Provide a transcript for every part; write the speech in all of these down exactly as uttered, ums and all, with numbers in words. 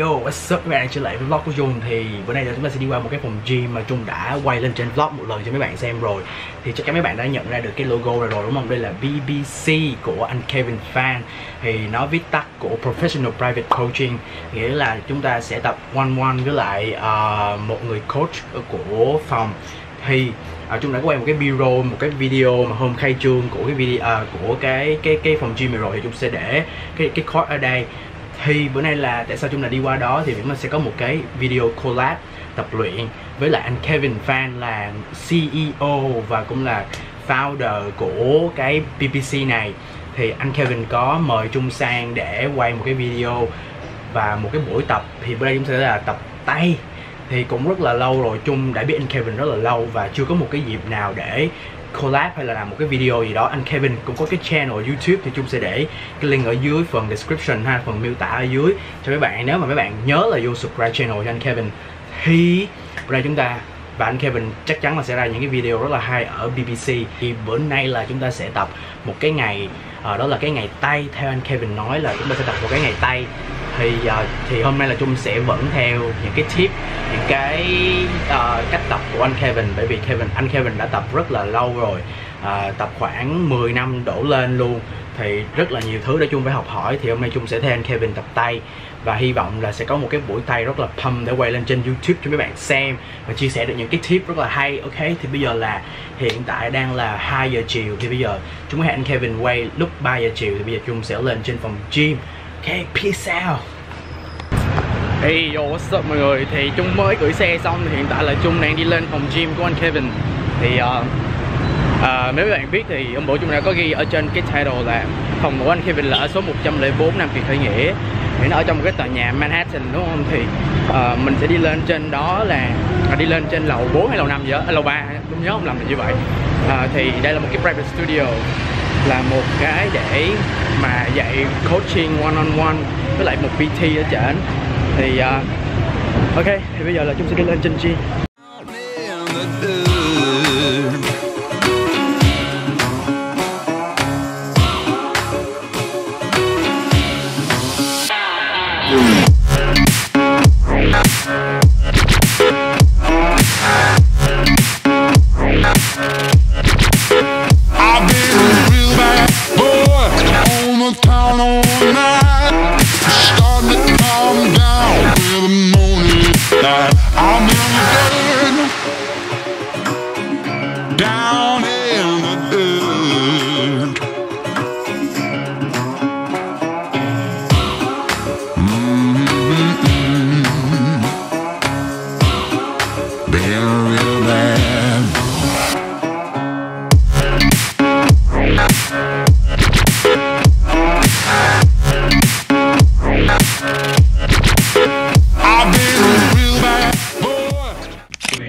Yo, what's up các bạn, trở lại với vlog của Trung. Thì bữa nay là chúng ta sẽ đi qua một cái phòng gym mà Trung đã quay lên trên vlog một lần cho mấy bạn xem rồi. Thì chắc các mấy bạn đã nhận ra được cái logo này rồi đúng không? Đây là B B C của anh Kelvin Phan. Thì nó viết tắt của Professional Private Coaching, nghĩa là chúng ta sẽ tập one one với lại uh, một người coach của phòng. Thì À, chúng đã quay một cái video, một cái video mà hôm khai trương của cái video à, của cái cái cái phòng gym này rồi, thì chúng sẽ để cái cái card ở đây. Thì bữa nay là tại sao chúng đã đi qua đó, thì chúng ta sẽ có một cái video collab tập luyện với lại anh Kelvin Phan, là C E O và cũng là founder của cái P P C này. Thì anh Kelvin có mời Trung sang để quay một cái video và một cái buổi tập. Thì bữa nay chúng sẽ là tập tay. Thì cũng rất là lâu rồi, Trung đã biết anh Kelvin rất là lâu và chưa có một cái dịp nào để collab hay là làm một cái video gì đó. Anh Kelvin cũng có cái channel YouTube, thì Trung sẽ để cái link ở dưới phần description ha, phần miêu tả ở dưới cho mấy bạn. Nếu mà mấy bạn nhớ là vô subscribe channel cho anh Kelvin. Thì bữa nay chúng ta và anh Kelvin chắc chắn là sẽ ra những cái video rất là hay ở B B C. Thì bữa nay là chúng ta sẽ tập một cái ngày, đó là cái ngày tay. Theo anh Kelvin nói là chúng ta sẽ tập một cái ngày tay. Thì uh, thì hôm nay là Trung sẽ vẫn theo những cái tip, những cái uh, cách tập của anh Kelvin. Bởi vì Kelvin, anh Kelvin đã tập rất là lâu rồi, uh, tập khoảng mười năm đổ lên luôn. Thì rất là nhiều thứ để Trung phải học hỏi. Thì hôm nay Trung sẽ theo anh Kelvin tập tay. Và hy vọng là sẽ có một cái buổi tay rất là pump để quay lên trên YouTube cho mấy bạn xem và chia sẻ được những cái tip rất là hay. Ok, thì bây giờ là hiện tại đang là hai giờ chiều. Thì bây giờ chúng hẹn anh Kelvin quay lúc ba giờ chiều. Thì bây giờ Trung sẽ lên trên phòng gym. Okay, peace out. Hey, yo, what's up mọi người. Thì Trung mới gửi xe xong, thì hiện tại là Trung đang đi lên phòng gym của anh Kelvin. Thì uh, uh, nếu các bạn biết thì hôm bữa Trung đã có ghi ở trên cái title là phòng của anh Kelvin là ở số một không bốn Nam Kỳ Khởi Nghĩa. Thì nó ở trong một cái tòa nhà Manhattan đúng không? Thì uh, mình sẽ đi lên trên đó là uh, đi lên trên lầu bốn hay lầu năm gì đó, à, lầu ba, đúng nhớ không lầm là như vậy. uh, Thì đây là một cái private studio, là một cái để mà dạy coaching one on one với lại một P T ở trên. Thì uh, ok, thì bây giờ là chúng sẽ đi lên trên gym.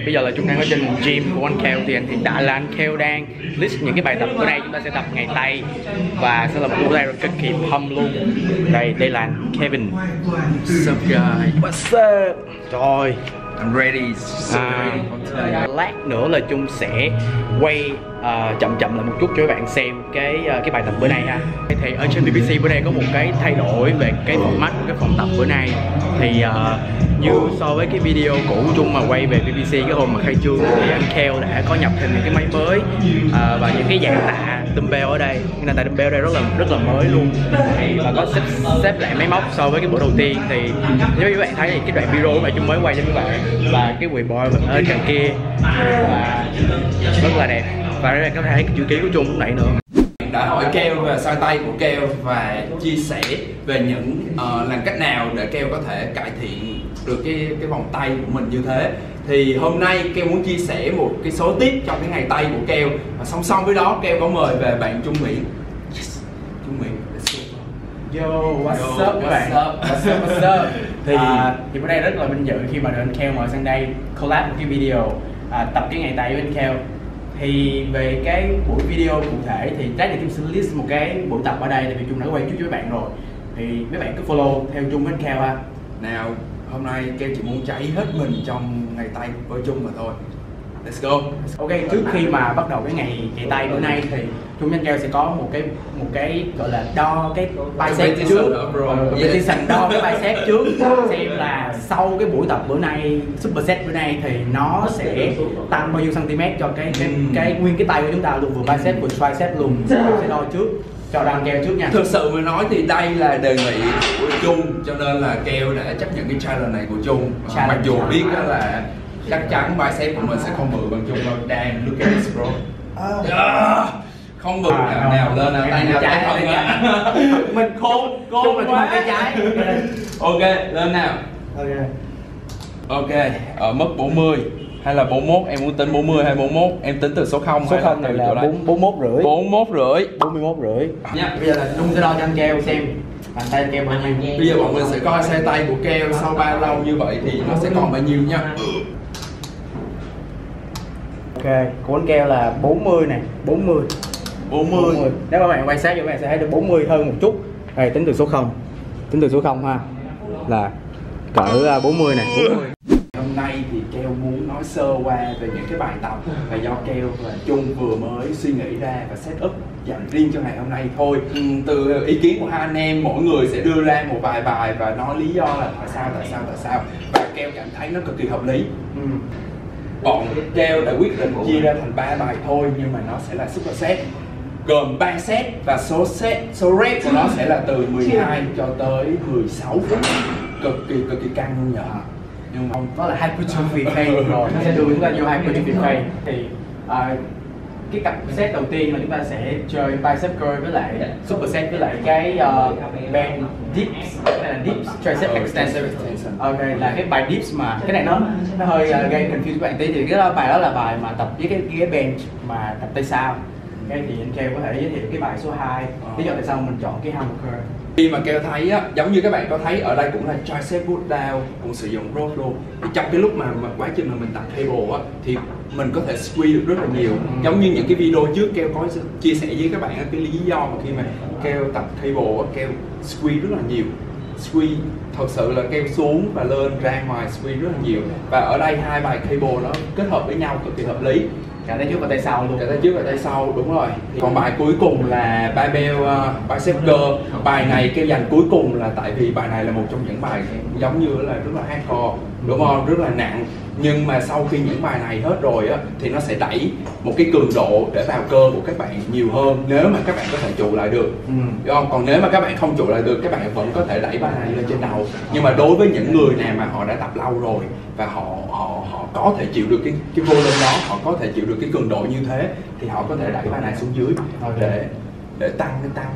Bây giờ là chúng đang ở trên gym của anh Kelvin. Thì hiện tại là anh Kelvin đang list những cái bài tập. Bữa nay chúng ta sẽ tập ngày tay và sẽ là một buổi tay cực kỳ pump luôn. Đây, đây là anh Kelvin. What's up guys? What's up? Rồi, I'm ready. So à, lát nữa là Chung sẽ quay uh, chậm chậm lại một chút cho các bạn xem cái uh, cái bài tập bữa nay ha. Thì ở trên B B C bữa nay có một cái thay đổi về cái format của cái phòng tập bữa nay. Thì uh, như so với cái video cũ Chung mà quay về B B C cái hôm mà khai trương, thì anh Kelvin đã có nhập thêm những cái máy mới uh, và những cái dạng tạ dumbbell ở đây. Nên tạ dumbbell ở đây rất là rất là mới luôn. Thì và có xếp xếp lại máy móc so với cái bữa đầu tiên. Thì nếu các bạn thấy thì cái đoạn video mà Chung mới quay cho các bạn, và cái quỳ bò mình ở trên kia và rất là đẹp. Và đây là các bạn thấy cái chữ ký của Trung lúc nãy nữa. Đã hỏi Kelvin về sai tay của Kelvin và chia sẻ về những uh, làm cách nào để Kelvin có thể cải thiện được cái cái vòng tay của mình như thế. Thì hôm nay Kelvin muốn chia sẻ một cái số tiếp trong cái ngày tay của Kelvin, và song song với đó Kelvin có mời về bạn Trung Mỹ. Yes. Trung Mỹ. Yo, what's Yo, up các bạn? What's up, what's up, what's up? Thì, à, thì bữa nay rất là vinh dự khi mà được anh Kelvin mời sang đây collab một cái video à, tập cái ngày tay với anh Kelvin. Thì về cái buổi video cụ thể thì chắc là chúng sẽ list một cái buổi tập ở đây, tại vì Chung đã quay trước với bạn rồi. Thì mấy bạn cứ follow theo Chung với anh Kelvin ha. Nào, hôm nay Kelvin chỉ muốn cháy hết mình trong ngày tay với Chung mà thôi. Let's go. Ok, trước khi mà bắt đầu cái ngày chạy tay bữa nay thì Trung Nhân Keo sẽ có một cái một cái gọi là đo cái bicep trước, competition đo cái bicep trước xem là sau cái buổi tập bữa nay, superset bữa nay thì nó sẽ tăng bao nhiêu cm cho cái cái, cái nguyên cái tay của chúng ta luôn, vừa bicep vừa tricep luôn. Sẽ đo trước. Cho Đăng Keo trước nha. Thực sự mà nói thì đây là đề nghị của Trung, cho nên là Keo đã chấp nhận cái challenge này của Trung. Challenge. Mặc dù biết đó là chắc chắn bicep của mình sẽ không bự bằng Trung đâu. Damn, look at this bro. Yeah. Không bự à, nào, nào lên nào, tay nào trái không á. Mình khôn, khôn là Trung tay trái. Ok, lên nào. Ok. Ok, ở mức bốn mươi hay là bốn mốt, em muốn tính bốn mươi hay bốn mốt, em tính từ số không số không này là bốn mốt rưỡi bốn mốt rưỡi bốn mươi mốt rưỡi nha. Bây giờ là Trung sẽ đo cho anh Keo xem bàn tay Keo bao nhiêu. Bây giờ bọn mình sẽ coi xe tay của Keo sau bao lâu như vậy thì nó sẽ còn bao nhiêu nha. Ok, của anh Keo là bốn mươi này, bốn mươi bốn mươi nếu các bạn quan sát thì các bạn sẽ thấy được bốn mươi hơn một chút. Đây, tính từ số không, tính từ số không ha, là cỡ bốn mươi này, bốn mươi. Hôm nay thì Keo muốn nói sơ qua về những cái bài tập và do Keo và Trung vừa mới suy nghĩ ra và set up dành riêng cho ngày hôm nay thôi. Ừ, từ ý kiến của hai anh em, mỗi người sẽ đưa ra một vài bài và nói lý do là tại sao, tại sao, tại sao. Và Keo cảm thấy nó cực kỳ hợp lý. Ừ. Bọn Keo đã quyết định chia ra thành ba bài thôi, nhưng mà nó sẽ là super set, gồm ba set và số set, số rep của nó sẽ là từ mười hai cho tới mười sáu phút, cực kỳ cực kỳ căng luôn nhở. Nhưng không, nó là hypertrophy phase rồi, nó sẽ đưa chúng ta vô hypertrophy phase. Thì uh, cái cặp set đầu tiên là chúng ta sẽ chơi bicep curl với lại superset với lại cái uh, band dips, này là dips tricep extension. Ok, là cái bài dips mà cái này nó nó hơi uh, gây confuse các bạn tí. Thì cái đó, bài đó là bài mà tập với cái cái bench mà tập tay sao. Okay, thì anh Keo có thể giới thiệu cái bài số hai, lý do tại sao mình chọn cái hammer curl. Khi mà Keo thấy á, giống như các bạn có thấy ở đây cũng là tricep pull down, cũng sử dụng rope luôn. Trong cái lúc mà, mà quá trình mà mình tập cable á, thì mình có thể squeeze được rất là nhiều. Giống như những cái video trước Keo có chia sẻ với các bạn cái lý do mà khi mà Keo tập cable á, Keo squeeze rất là nhiều. Squeeze thật sự là Keo xuống và lên ra ngoài squeeze rất là nhiều. Và ở đây hai bài cable nó kết hợp với nhau cực kỳ hợp lý. Cả tay trước và tay sau luôn. Cả tay trước và tay sau, đúng rồi. Còn bài cuối cùng là barbell uh, bicep curl. Bài này Keo dành cuối cùng là tại vì bài này là một trong những bài giống như là rất là hardcore, đúng không? Rất là nặng. Nhưng mà sau khi những bài này hết rồi á, thì nó sẽ đẩy một cái cường độ để vào cơ của các bạn nhiều hơn, nếu mà các bạn có thể trụ lại được, đúng không? Còn nếu mà các bạn không trụ lại được, các bạn vẫn có thể đẩy bài này lên trên đầu. Nhưng mà đối với những người nào mà họ đã tập lâu rồi và họ họ họ có thể chịu được cái cái volume đó, họ có thể chịu được cái cường độ như thế, thì họ có thể đẩy bài này xuống dưới để để tăng cái tăng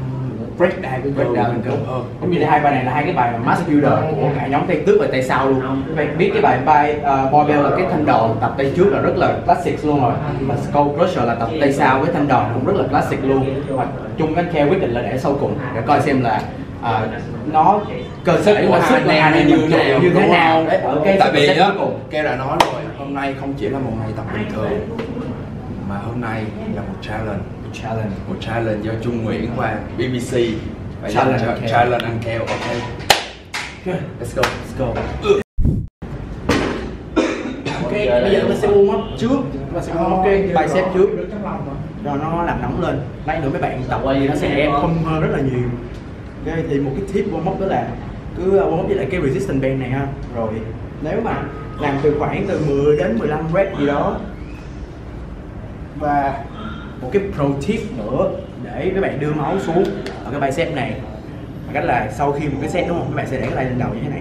break down cái break down cơ hơn. Cũng như hai bài này là hai cái bài mass builder của cả nhóm tay trước và tay sau luôn. Các bạn biết cái bài bài uh, barbell là cái thanh đòn tập tay trước là rất là classic luôn rồi, mà skull crusher là tập tay sau với thanh đòn cũng rất là classic luôn. Mà Trung anh Keo quyết định là để sau cùng để coi xem là À, nó cơ sở của hai anh em như nào, như thế nào đấy. Okay, tại vì đó, Keo đã nói rồi, hôm nay không chỉ là một ngày tập bình thường mà hôm nay là một challenge, challenge, một challenge do Trung Nguyễn qua B B C và challenge, challenge, challenge ăn Keo. Ok, let's go, let's go. Ok, bây giờ ta sẽ warm up trước, ta sẽ warm up cái bicep trước, rồi nó làm nóng lên. Lấy nữa mấy bạn tập thì nó sẽ không hơn rất là nhiều. Ok, thì một cái tip warm up đó là cứ warm up với lại cái resistance band này ha. Rồi nếu mà làm từ khoảng từ mười đến mười lăm rep gì đó. Và một cái pro tip nữa để các bạn đưa máu xuống ở cái bicep này, bằng cách là sau khi một cái set, đúng không, các bạn sẽ để cái tay lên đầu như thế này.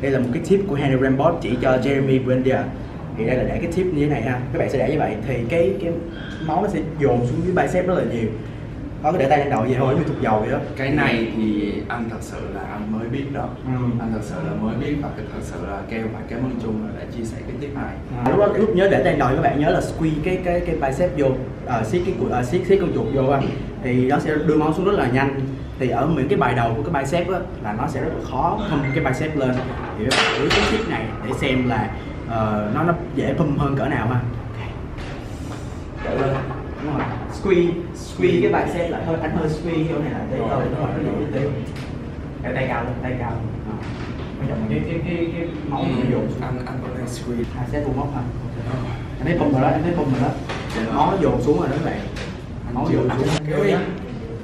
Đây là một cái tip của Henry Rambo chỉ cho Jeremy Buendia. Thì đây là để cái tip như thế này ha. Các bạn sẽ để như vậy thì cái cái máu nó sẽ dồn xuống dưới bicep rất là nhiều. Có để tay lên đầu vậy thôi, như thục dầu vậy đó. Cái này thì anh thật sự là anh mới biết đó. Ừ. Anh thật sự là mới biết và thật sự là Keo và cảm ơn Trung là đã chia sẻ cái tip này. À, lúc đó lúc nhớ để tay lên đầu, các bạn nhớ là squeeze cái cái cái bicep vô, uh, siết cái uh, siết siết con chuột vô anh, thì nó sẽ đưa máu xuống rất là nhanh. Thì ở những cái bài đầu của cái bicep á là nó sẽ rất là khó pump cái bicep lên. Thì các bạn thử cái tip này để xem là uh, nó nó dễ pump hơn cỡ nào ha. Okay. Đúng rồi. Squeeze, squeeze cái bài set lại hơi, anh hơi squeeze kiểu này là tay thôi, đúng rồi, nó dễ tiêu. Cái tay cao lên, tay cao lên. Bây giờ mình cái cái cái cái móng mình dùng, anh anh có thể squeeze. Hai set vuông móc ha. Em thấy tung rồi đó, em thấy tung rồi đó. Máu dồn xuống rồi đó các bạn. Máu dồn xuống.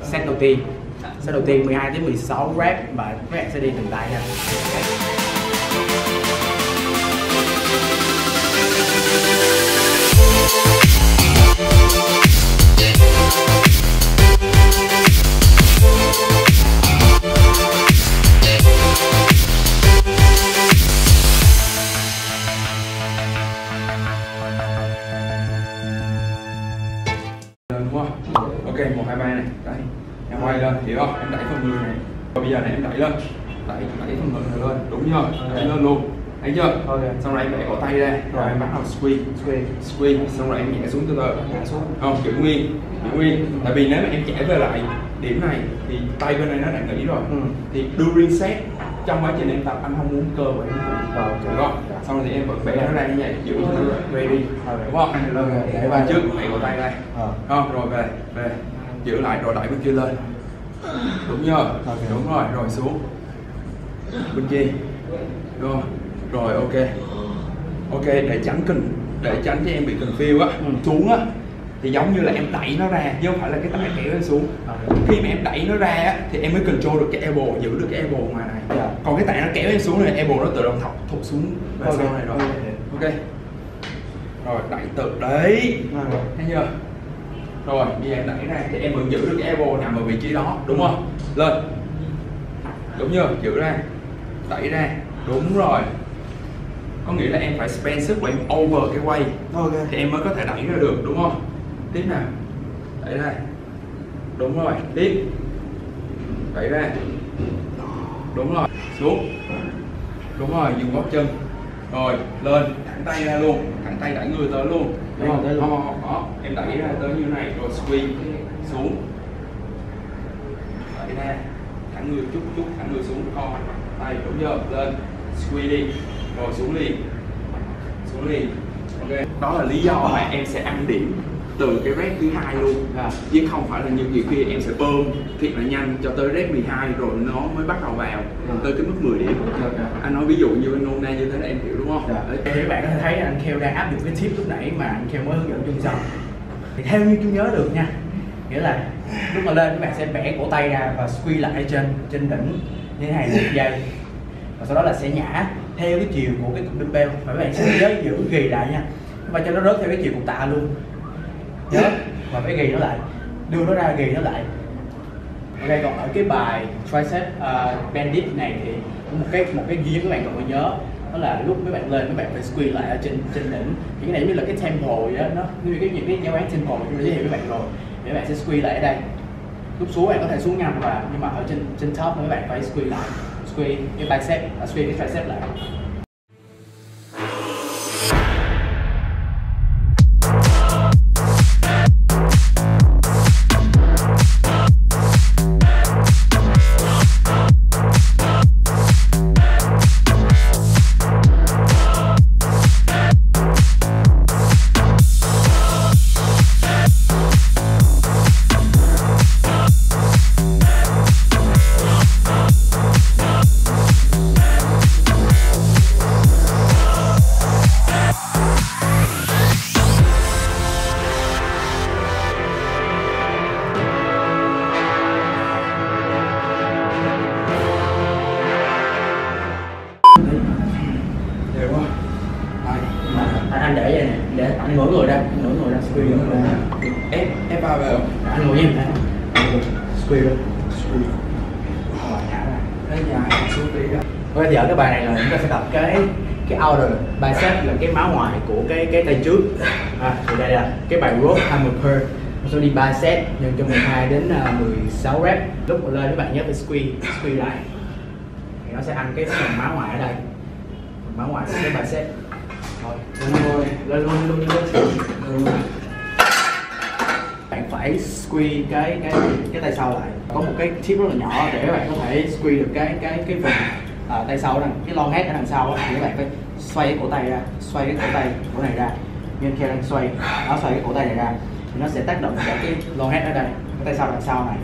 Set đầu tiên. Set đầu tiên mười hai đến mười sáu rep và các bạn sẽ đi từng tay nha. Hiểu không? Em đẩy phần người này. Và bây giờ này em đẩy lên. Đẩy đẩy phần người này lên. Đúng rồi. Đẩy okay. lên luôn. Thấy chưa? Okay. Xong rồi em đẩy cổ tay ra. Rồi okay. em bắt đầu squeeze, squeeze, squeeze. Xong rồi em nhẹ xuống từ từ. Nhẹ xuống. Không, giữ nguyên, giữ nguyên. Tại vì nếu mà em chạy về lại điểm này thì tay bên này nó đã nghỉ rồi. Ừ. Thì during set, trong quá trình em tập anh không muốn cơ của em vào, đúng không? Xong rồi thì em vẫn bẻ nó ra như vậy, giữ từ ready, đúng không? Lên đẩy vai trước, đẩy cổ tay đây. Không, rồi về, về, giữ lại rồi đẩy bên kia lên. Đúng rồi, okay. đúng rồi, rồi xuống bên kia rồi, rồi ok ok để tránh cần để tránh cho em bị confuse á. Ừ. Xuống á thì giống như là em đẩy nó ra chứ không phải là cái tay kéo nó xuống. Okay. Khi mà em đẩy nó ra á thì em mới control được cái elbow, giữ được cái elbow ngoài này. Yeah. Còn cái tay nó kéo em xuống này, elbow nó tự động thọc thụt xuống về okay. sau này rồi. Ok, okay. Rồi đẩy tự đấy. Okay. Thấy chưa? Rồi, bây giờ em đẩy ra thì em vẫn giữ được cái elbow nằm ở vị trí đó, đúng không? Lên. Đúng chưa? Giữ ra. Đẩy ra. Đúng rồi. Có nghĩa là em phải spend sức của em over cái quay. Okay. Thì em mới có thể đẩy ra được, đúng không? Tiếp nào. Đẩy ra. Đúng rồi. Tiếp. Đẩy ra. Đúng rồi. Xuống. Đúng rồi, dừng gót chân. Rồi, lên. Thẳng tay ra luôn. Thẳng tay đẩy người tới luôn. Đúng không? Tới luôn. Đó, đó, đó. Em đẩy ra tới như này rồi squeeze xuống. Đẩy ra. Thẳng người chút chút, thẳng người xuống co. Tay đúng giờ lên. Squeeze đi. Rồi xuống liền. Xuống liền. Ok. Đó là lý do mà em sẽ ăn điểm từ cái rep thứ hai luôn. À. Chứ không phải là như nhiều khi em sẽ bơm thiệt là nhanh cho tới rep mười hai rồi nó mới bắt đầu vào à. Tới cái mức mười điểm. À. Anh nói ví dụ như nôm na như thế là em hiểu đúng không? Dạ. Để... Các bạn có thể thấy anh Kheo đã áp dụng cái tip lúc nãy mà anh Kheo mới hướng dẫn chung xong. Thì theo như chú nhớ được nha. Nghĩa là lúc mà lên các bạn sẽ bẻ cổ tay ra và squeeze lại trên trên đỉnh như thế này một giây. Và sau đó là sẽ nhả theo cái chiều của cái cục dumbbell mà các bạn sẽ nhớ giữ ghi lại nha. Và cho nó rớt theo cái chiều cục tạ luôn. Nhớ và phải ghi nó lại, đưa nó ra ghi nó lại. Ok, còn ở cái bài tricep uh, bandit này thì một cái một cái ghi các bạn cần phải nhớ đó là lúc các bạn lên các bạn phải squeeze lại ở trên trên đỉnh. Thì cái này như là cái temple đó, nó như cái những cái giáo án temple mà chúng tôi giới thiệu với bạn rồi. Thì các bạn sẽ squeeze lại ở đây. Lúc xuống bạn có thể xuống ngang và nhưng mà ở trên trên top các bạn phải squeeze lại, squeeze cái bicep, uh, squeeze cái tricep lại. Tôi đi ba set nhân cho mười hai đến mười sáu rep. Lúc mà lên các bạn nhớ phải squeeze, squeeze lại. Thì nó sẽ ăn cái phần má ngoài ở đây. Phần má ngoài cái ba set. Rồi, rồi, lên luôn, lên luôn, lên. Bạn phải squeeze cái cái cái tay sau lại. Có một cái tip rất là nhỏ để các bạn có thể squeeze được cái cái cái phần à, tay sau này, cái long head ở đằng sau thì các bạn phải xoay cái cổ tay ra, xoay cái cổ tay cổ này ra. Như anh Kheo đang xoay, nó xoay cái cổ tay này ra. Thì nó sẽ tác động vào cái long head ở đây, cái tay sau đằng sau này.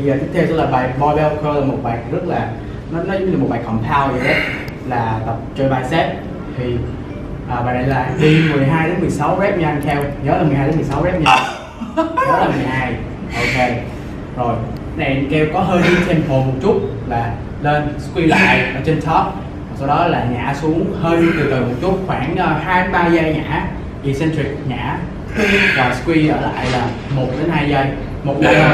Bây giờ tiếp theo sẽ là bài barbell curl, là một bài rất là nó nó giống như một bài compound vậy đó, là tập chơi bicep. Thì à, bài này là đi mười hai đến mười sáu rep nha anh Kheo, nhớ là mười hai đến mười sáu rep nha, nhớ là mười hai. Ok rồi, này anh Kheo có hơi đi tempo một chút, là lên squat lại ở trên top, sau đó là nhả xuống hơi từ từ một chút, khoảng hai ba giây nhả eccentric, nhả và squeeze ở lại là một đến hai giây, một giây rồi.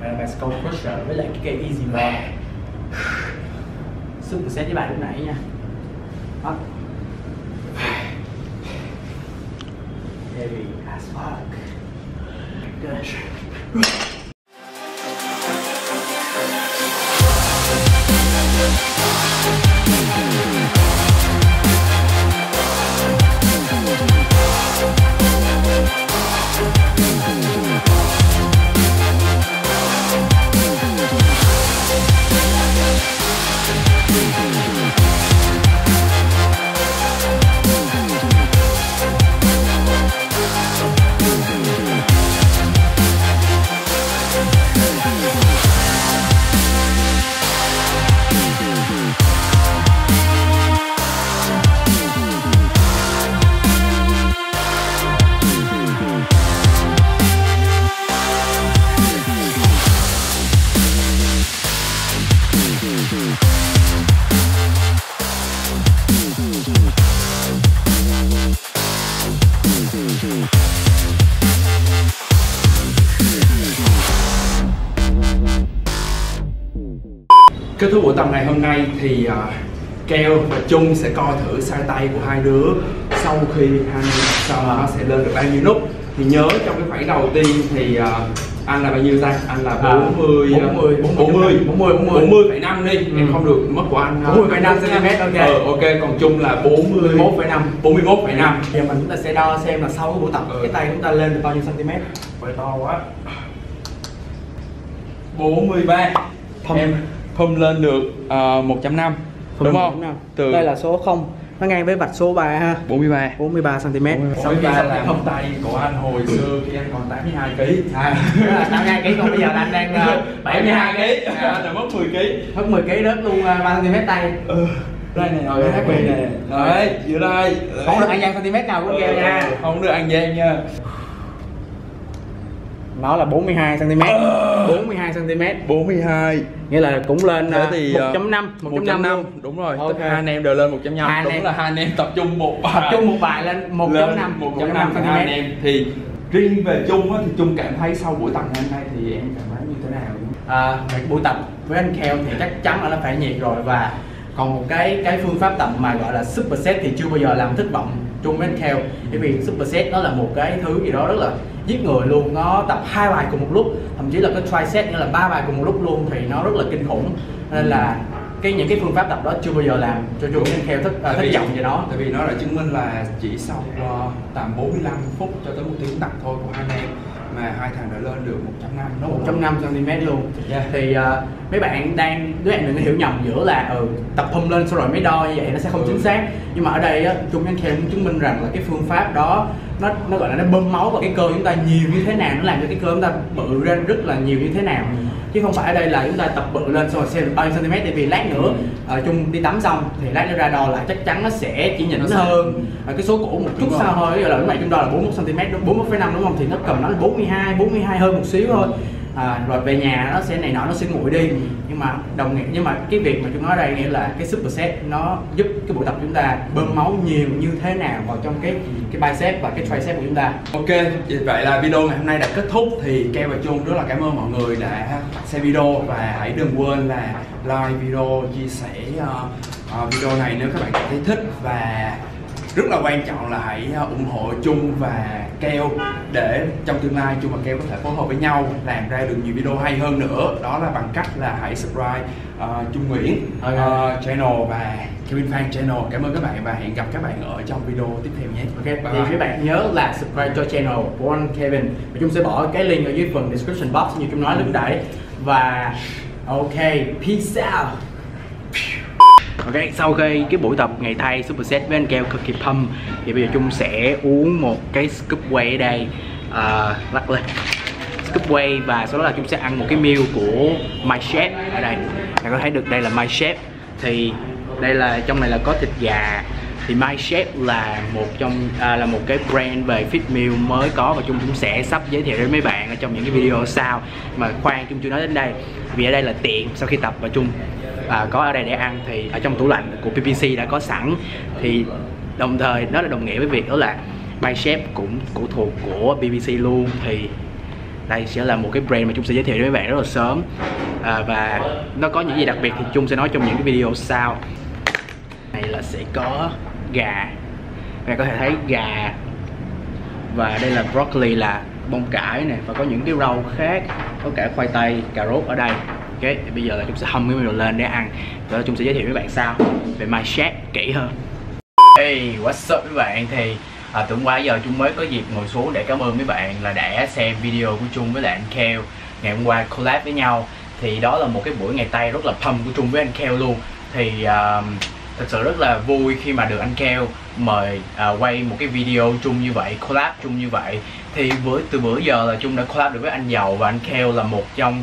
Đây là bài skull crusher với lại cái cây easy bar, sức mình xét với bài lúc nãy nha. Up. Heavy as fuck. Gosh. Kết thúc buổi tập ngày hôm nay thì uh, Keo và Trung sẽ coi thử size tay của hai đứa sau khi hai nó uh, sẽ lên được bao nhiêu nút. Thì nhớ trong cái khoảng đầu tiên thì uh, anh là bao nhiêu tay? Anh là bốn mươi phẩy năm đi, em không được mất của anh bốn mươi phẩy năm xăng ti mét. Ok. Ừ, ok, còn Chung là bốn mươi mốt phẩy năm. bốn mươi mốt phẩy năm. Giờ mình chúng ta sẽ đo xem là sau buổi tập ừ. cái tay chúng ta lên được bao nhiêu cm. Vậy to quá. bốn mươi ba. Thông. Em không lên được uh, một phẩy năm. Đúng không? một phẩy năm. Từ đây là số không. Nó ngang với vạch số ba ha. bốn mươi ba. bốn mươi ba xăng ti mét. bốn mươi ba là không tay của anh hồi xưa khi anh còn tám mươi hai ki lô gam. À, tám mươi hai ki lô gam, còn bây giờ anh đang bảy mươi hai ki lô gam. Anh đã mất mười ki lô gam. Mất mười ki lô gam đất luôn ba xăng ti mét tay. Ừ. Đây này, rồi cái quỳ này. Đấy, giữa đây. Không được ăn gian cm nào của Keo nha. Không được ăn gian nha. Nó là bốn mươi hai xăng ti mét. bốn mươi hai xăng ti mét. bốn mươi hai. Nghĩa là cũng lên một phẩy năm. một phẩy năm đúng rồi. Okay. Tức hai anh em đều lên một phẩy năm. Đúng em... là hai anh em tập trung một bài. Tập trung một bài lên một phẩy năm xăng ti mét. Hai anh em thì riêng về Chung á, thì Chung cảm thấy sau buổi tập ngày hôm nay thì em cảm thấy như thế nào? À, buổi tập với anh Kheo thì chắc chắn là nó phải nhiệt rồi, và còn một cái cái phương pháp tập mà gọi là superset thì chưa bao giờ làm thất vọng Chung với anh Kheo, bởi vì superset nó là một cái thứ gì đó rất là giết người luôn. Nó tập hai bài cùng một lúc, thậm chí là cái tricep nghĩa là ba bài cùng một lúc luôn, thì nó rất là kinh khủng. Nên là cái những cái phương pháp tập đó chưa bao giờ làm cho Trung Nguyen Kheo thất à, thất vọng về nó, tại vì nó đã chứng minh là chỉ sau uh, tầm bốn mươi lăm phút cho tới một tiếng tập thôi của hai anh em mà hai thằng đã lên được một phẩy năm, nó một phẩy năm xăng ti mét luôn. Yeah. Thì uh, mấy bạn đang mấy bạn đừng có hiểu nhầm giữa là ừ, tập thông lên sau rồi mới đo như vậy, nó sẽ không ừ. chính xác. Nhưng mà ở đây Trung Nguyen Kheo cũng chứng minh rằng là cái phương pháp đó nó nó gọi là nó bơm máu vào cái cơ chúng ta nhiều như thế nào, nó làm cho cái cơ chúng ta bự lên rất là nhiều như thế nào. Ừ. Chứ không phải ở đây là chúng ta tập bự lên xong rồi xem bao nhiêu cm, tại vì lát nữa ừ. Chung đi tắm xong thì lát nữa ra đo lại chắc chắn nó sẽ chỉ nhỉnh hơn ừ. cái số cũ một chút sao thôi. Bây giờ là các bạn Chung đo là bốn mươi mốt xăng ti mét, bốn mươi mốt phẩy năm đúng không, thì nó cầm nó là bốn mươi hai hơn một xíu thôi. À, rồi về nhà nó sẽ này nọ, nó sẽ nguội đi. Nhưng mà đồng nghĩa, nhưng mà cái việc mà chúng nói đây nghĩa là cái superset nó giúp cái buổi tập chúng ta bơm máu nhiều như thế nào vào trong cái cái bicep và cái tricep của chúng ta. Ok, vậy là video ngày hôm nay đã kết thúc. Thì Keo và Chung rất là cảm ơn mọi người đã xem video, và hãy đừng quên là like video, chia sẻ uh, video này nếu các bạn cảm thấy thích, và rất là quan trọng là hãy ủng hộ Chung và Keo để trong tương lai Chung và Keo có thể phối hợp với nhau làm ra được nhiều video hay hơn nữa. Đó là bằng cách là hãy subscribe uh, Trung Nguyễn okay. uh, channel và Kelvin Phan channel. Cảm ơn các bạn và hẹn gặp các bạn ở trong video tiếp theo nhé. Ok, bye thì bye. Các bạn nhớ là subscribe cho channel của anh Kelvin, và Chung sẽ bỏ cái link ở dưới phần description box như Chung nói lúc nãy. Và ok, peace out. Ok, sau khi cái buổi tập ngày thay Superset với anh Keo cực kỳ pump thì bây giờ Trung sẽ uống một cái scoop whey ở đây, à, lắc lên scoop whey, và sau đó là Trung sẽ ăn một cái meal của MyChef ở đây. Bạn có thấy được đây là MyChef, thì đây là trong này là có thịt gà. Thì MyChef là một trong à, là một cái brand về fit meal mới có, và Trung cũng sẽ sắp giới thiệu đến mấy bạn ở trong những cái video sau. Mà khoan, Trung chưa nói đến đây, vì ở đây là tiệm sau khi tập và Trung à, có ở đây để ăn. Thì ở trong tủ lạnh của pê pê xê đã có sẵn, thì đồng thời nó là đồng nghĩa với việc đó là MyChef cũng cổ thuộc của bê bê xê luôn. Thì đây sẽ là một cái brand mà Trung sẽ giới thiệu đến mấy bạn rất là sớm, à, và nó có những gì đặc biệt thì Trung sẽ nói trong những cái video sau. Này là sẽ có gà, bạn có thể thấy gà, và đây là broccoli là bông cải nè, và có những cái rau khác, có cả khoai tây, cà rốt ở đây. Ok, thì bây giờ là chúng sẽ hâm cái mì lên để ăn, rồi chúng sẽ giới thiệu với bạn sau về MyChef kỹ hơn. Hey, what's up mấy bạn? Thì à, tuần qua giờ Trung mới có dịp ngồi xuống để cảm ơn mấy bạn là đã xem video của Trung với lại anh Keo ngày hôm qua collab với nhau. Thì đó là một cái buổi ngày tay rất là pump của Trung với anh Keo luôn. Thì uh, thật sự rất là vui khi mà được anh Keo mời à, quay một cái video chung như vậy, collab chung như vậy. Thì với, từ bữa giờ là Trung đã collab được với anh Dầu, và anh Keo là một trong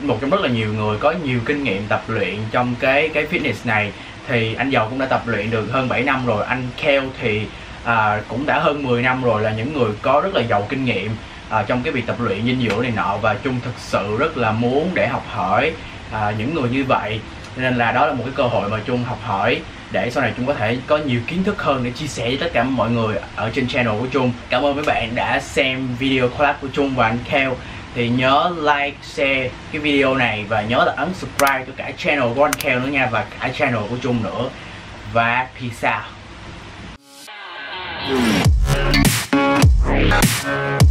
một trong rất là nhiều người có nhiều kinh nghiệm tập luyện trong cái cái fitness này. Thì anh Dầu cũng đã tập luyện được hơn bảy năm rồi, anh Keo thì à, cũng đã hơn mười năm rồi, là những người có rất là giàu kinh nghiệm à, trong cái việc tập luyện dinh dưỡng này nọ. Và Trung thực sự rất là muốn để học hỏi à, những người như vậy, nên là đó là một cái cơ hội mà Trung học hỏi để sau này Trung có thể có nhiều kiến thức hơn để chia sẻ với tất cả mọi người ở trên channel của Trung. Cảm ơn mấy bạn đã xem video collab của Trung và anh Keo. Thì nhớ like, share cái video này, và nhớ là ấn subscribe cho cả channel của anh Keo nữa nha, và cả channel của Trung nữa. Và peace out.